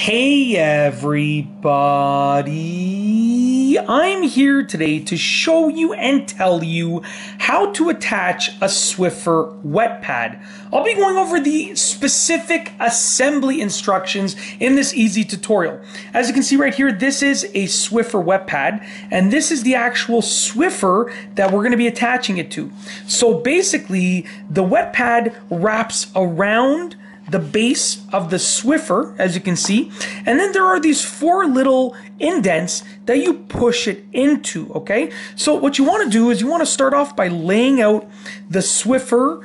Hey everybody, I'm here today to show you and tell you how to attach a Swiffer wet pad. I'll be going over the specific assembly instructions in this easy tutorial. As you can see right here, this is a Swiffer wet pad, and this is the actual Swiffer that we're going to be attaching it to. So basically, the wet pad wraps around the base of the Swiffer, as you can see, and then there are these four little indents that you push it into, okay? So what you want to do is you want to start off by laying out the Swiffer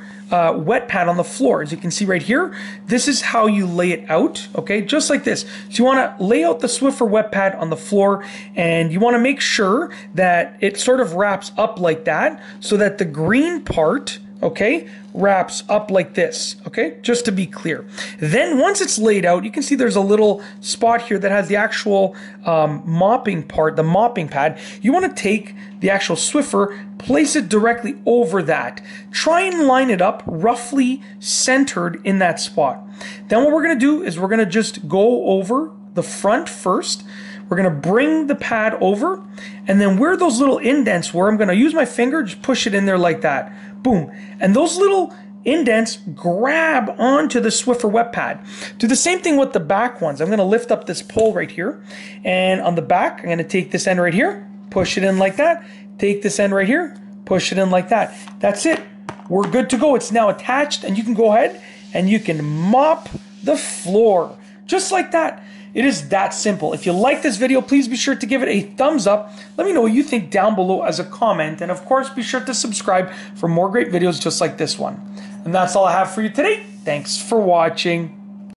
wet pad on the floor. As you can see right here, this is how you lay it out, okay? Just like this. So you want to lay out the Swiffer wet pad on the floor, and you want to make sure that it sort of wraps up like that so that the green part, okay, wraps up like this, okay, just to be clear. Then once it's laid out, you can see there's a little spot here that has the actual mopping part, the mopping pad. You want to take the actual Swiffer, place it directly over that. Try and line it up roughly centered in that spot. Then what we're going to do is we're going to just go over the front first. We're going to bring the pad over, and then where those little indents were, I'm going to use my finger, just push it in there like that. Boom. And those little indents grab onto the Swiffer wet pad. Do the same thing with the back ones. I'm going to lift up this pole right here, and on the back, I'm going to take this end right here, push it in like that, take this end right here, push it in like that. That's it. We're good to go. It's now attached, and you can go ahead and you can mop the floor. Just like that. It is that simple. If you like this video, please be sure to give it a thumbs up. Let me know what you think down below as a comment. And of course, be sure to subscribe for more great videos just like this one. And that's all I have for you today. Thanks for watching.